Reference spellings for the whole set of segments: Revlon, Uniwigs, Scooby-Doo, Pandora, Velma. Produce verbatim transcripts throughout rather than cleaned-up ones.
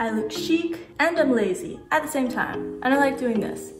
I look chic, and I'm lazy at the same time. And I like doing this.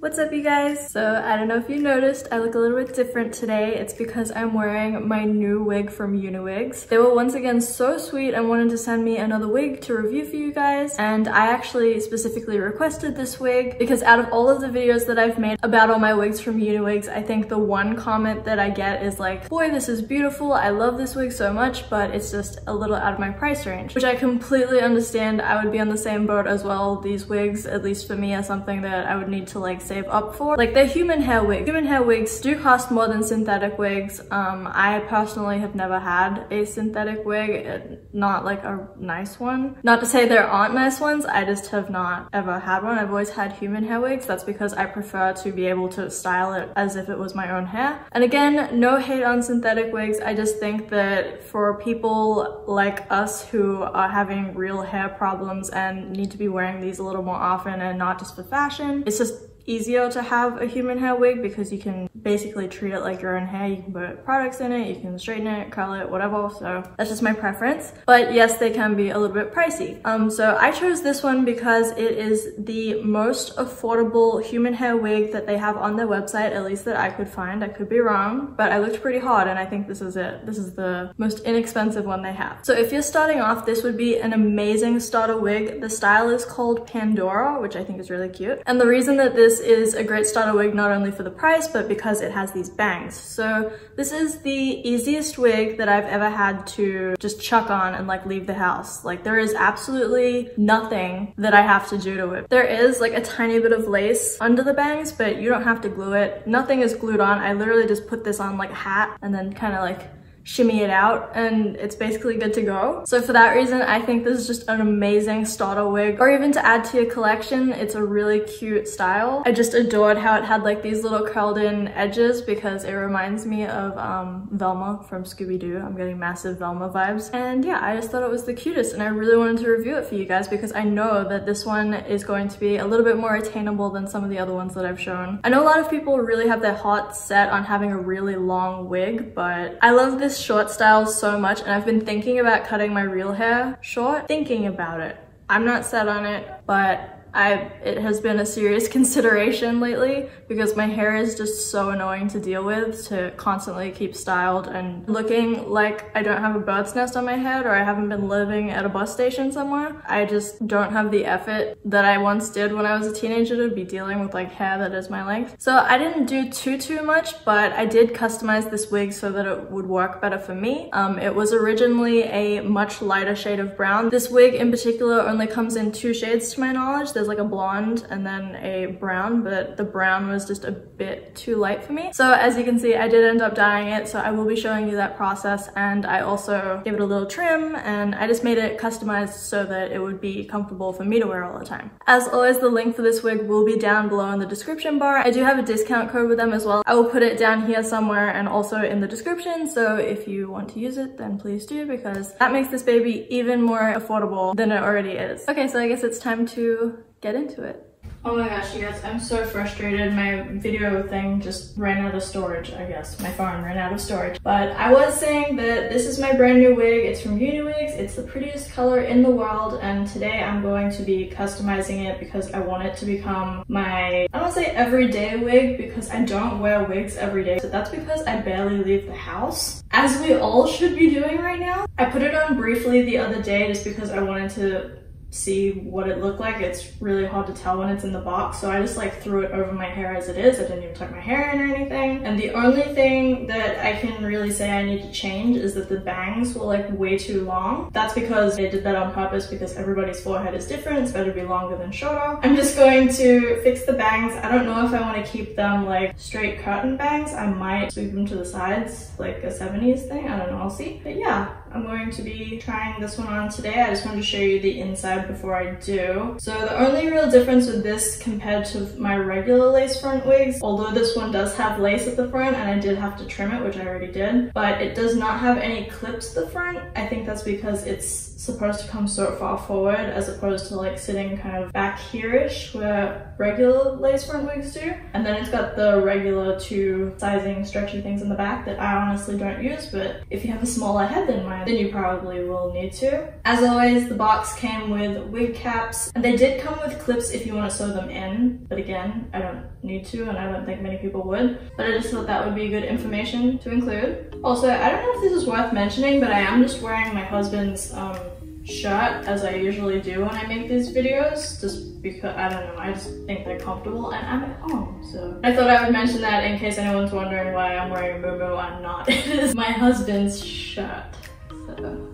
What's up, you guys? So I don't know if you noticed, I look a little bit different today. It's because I'm wearing my new wig from Uniwigs. They were once again so sweet and wanted to send me another wig to review for you guys. And I actually specifically requested this wig because out of all of the videos that I've made about all my wigs from Uniwigs, I think the one comment that I get is like, boy, this is beautiful. I love this wig so much, but it's just a little out of my price range, which I completely understand. I would be on the same boat as well. These wigs, at least for me, are something that I would need to like say up for. Like, they're human hair wigs. Human hair wigs do cost more than synthetic wigs. Um, I personally have never had a synthetic wig, not like a nice one. Not to say there aren't nice ones, I just have not ever had one. I've always had human hair wigs. That's because I prefer to be able to style it as if it was my own hair. And again, no hate on synthetic wigs. I just think that for people like us who are having real hair problems and need to be wearing these a little more often and not just for fashion, it's just easier to have a human hair wig because you can basically treat it like your own hair. You can put products in it, you can straighten it, curl it, whatever. So that's just my preference. But yes, they can be a little bit pricey. Um, so I chose this one because it is the most affordable human hair wig that they have on their website, at least that I could find. I could be wrong, but I looked pretty hard and I think this is it. This is the most inexpensive one they have. So if you're starting off, this would be an amazing starter wig. The style is called Pandora, which I think is really cute. And the reason that this This is a great starter wig not only for the price but because it has these bangs. So this is the easiest wig that I've ever had to just chuck on and like leave the house. Like, there is absolutely nothing that I have to do to it. There is like a tiny bit of lace under the bangs, but you don't have to glue it. Nothing is glued on. I literally just put this on like a hat and then kind of like shimmy it out and it's basically good to go. So for that reason, I think this is just an amazing starter wig, or even to add to your collection. It's a really cute style. I just adored how it had like these little curled in edges because it reminds me of um, Velma from Scooby-Doo. I'm getting massive Velma vibes. And yeah, I just thought it was the cutest and I really wanted to review it for you guys because I know that this one is going to be a little bit more attainable than some of the other ones that I've shown. I know a lot of people really have their heart set on having a really long wig, but I love this short style so much and I've been thinking about cutting my real hair short. Thinking about it. I'm not set on it, but I it has been a serious consideration lately because my hair is just so annoying to deal with, to constantly keep styled and looking like I don't have a bird's nest on my head or I haven't been living at a bus station somewhere. I just don't have the effort that I once did when I was a teenager to be dealing with like hair that is my length. So I didn't do too too much, but I did customize this wig so that it would work better for me. Um, it was originally a much lighter shade of brown. This wig in particular only comes in two shades to my knowledge. There's like a blonde and then a brown, but the brown was just a bit too light for me. So as you can see, I did end up dyeing it, so I will be showing you that process. And I also gave it a little trim and I just made it customized so that it would be comfortable for me to wear all the time. As always, the link for this wig will be down below in the description bar. I do have a discount code with them as well. I will put it down here somewhere and also in the description, so if you want to use it, then please do, because that makes this baby even more affordable than it already is. Okay, so I guess it's time to get into it. Oh my gosh, you guys, I'm so frustrated. My video thing just ran out of storage, I guess. My phone ran out of storage. But I was saying that this is my brand new wig. It's from Uniwigs. It's the prettiest color in the world. And today I'm going to be customizing it because I want it to become my, I don't want to say everyday wig because I don't wear wigs every day. So that's because I barely leave the house, as we all should be doing right now. I put it on briefly the other day just because I wanted to see what it looked like. It's really hard to tell when it's in the box, so I just like threw it over my hair as it is. I didn't even tuck my hair in or anything. And the only thing that I can really say I need to change is that the bangs were like way too long. That's because they did that on purpose because everybody's forehead is different. It's better to be longer than shorter. I'm just going to fix the bangs. I don't know if I want to keep them like straight curtain bangs. I might sweep them to the sides like a seventies thing. I don't know, I'll see. But yeah, I'm going to be trying this one on today. I just wanted to show you the inside that before I do. So the only real difference with this compared to my regular lace front wigs, although this one does have lace at the front and I did have to trim it, which I already did, but it does not have any clips at the front. I think that's because it's supposed to come so far forward as opposed to like sitting kind of back here-ish where regular lace front wigs do. And then it's got the regular two sizing stretchy things in the back that I honestly don't use, but if you have a smaller head than mine, then you probably will need to. As always, the box came with wig caps, and they did come with clips if you want to sew them in, but again, I don't need to and I don't think many people would, but I just thought that would be good information to include. Also, I don't know if this is worth mentioning, but I am just wearing my husband's um, shirt as I usually do when I make these videos, just because, I don't know, I just think they're comfortable and I'm at home, so. I thought I would mention that in case anyone's wondering why I'm wearing a boobo. I'm not. It is my husband's shirt, so.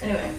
Anyway.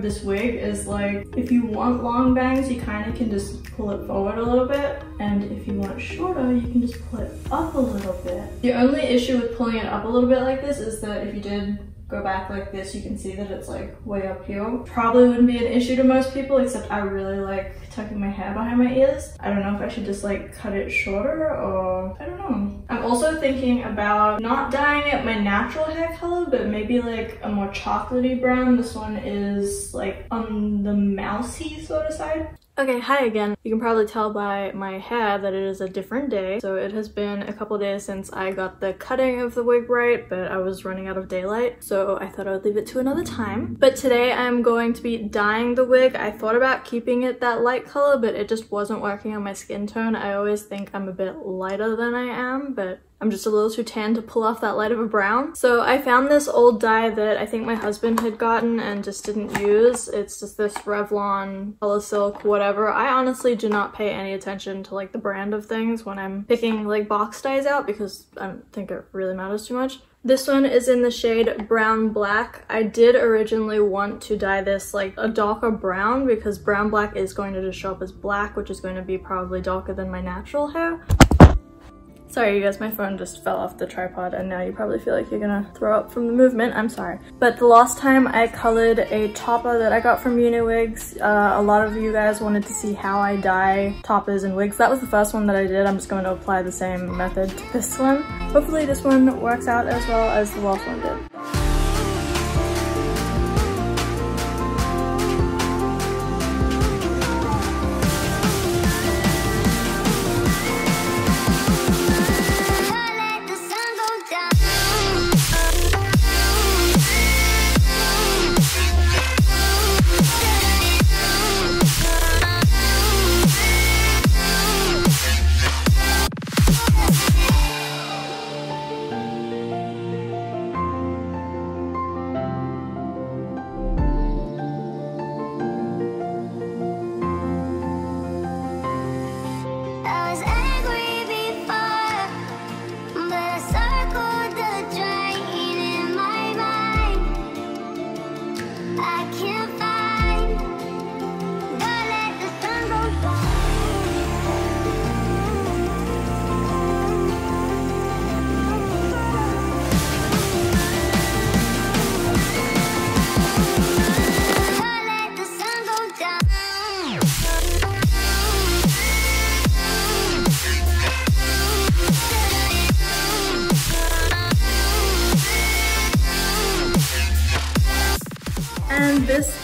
This wig is like, if you want long bangs you kind of can just pull it forward a little bit, and if you want shorter you can just pull it up a little bit. The only issue with pulling it up a little bit like this is that if you did go back like this, you can see that it's like way up here. Probably wouldn't be an issue to most people, except I really like tucking my hair behind my ears. I don't know if I should just like cut it shorter, or I don't know. I'm also thinking about not dyeing it my natural hair color, but maybe like a more chocolatey brown. This one is like on the mousy sort of side. Okay, hi again. You can probably tell by my hair that it is a different day. So it has been a couple days since I got the cutting of the wig right, but I was running out of daylight, so I thought I would leave it to another time. But today I'm going to be dyeing the wig. I thought about keeping it that light color, but it just wasn't working on my skin tone. I always think I'm a bit lighter than I am, but I'm just a little too tan to pull off that light of a brown. So I found this old dye that I think my husband had gotten and just didn't use. It's just this Revlon, color silk, whatever. I honestly do not pay any attention to like the brand of things when I'm picking like box dyes out, because I don't think it really matters too much. This one is in the shade brown black. I did originally want to dye this like a darker brown, because brown black is going to just show up as black, which is going to be probably darker than my natural hair. Sorry you guys, my phone just fell off the tripod and now you probably feel like you're gonna throw up from the movement, I'm sorry. But the last time I colored a topper that I got from Uniwigs, uh, a lot of you guys wanted to see how I dye toppers and wigs. That was the first one that I did. I'm just going to apply the same method to this one. Hopefully this one works out as well as the last one did.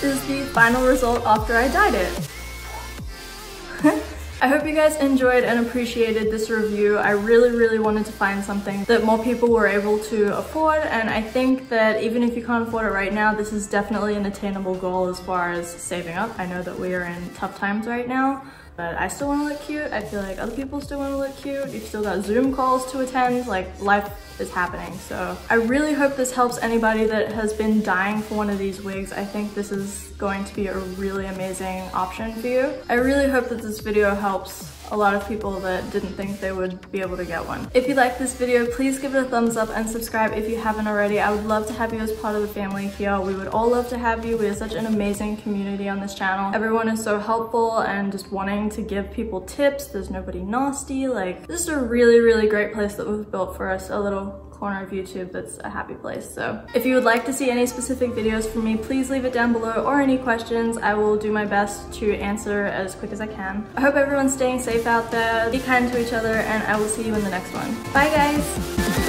is the final result after I dyed it. I hope you guys enjoyed and appreciated this review. I really, really wanted to find something that more people were able to afford, and I think that even if you can't afford it right now, this is definitely an attainable goal as far as saving up. I know that we are in tough times right now, but I still want to look cute. I feel like other people still want to look cute. You've still got Zoom calls to attend. Like, life is happening. So I really hope this helps anybody that has been dying for one of these wigs. I think this is going to be a really amazing option for you. I really hope that this video helps a lot of people that didn't think they would be able to get one. If you like this video, please give it a thumbs up and subscribe if you haven't already. I would love to have you as part of the family here. We would all love to have you. We are such an amazing community on this channel. Everyone is so helpful and just wanting to give people tips. There's nobody nasty. Like, this is a really, really great place that we've built for us, a little corner of YouTube that's a happy place. So if you would like to see any specific videos from me, please leave it down below, or any questions. I will do my best to answer as quick as I can. I hope everyone's staying safe out there. Be kind to each other, and I will see you in the next one. Bye guys!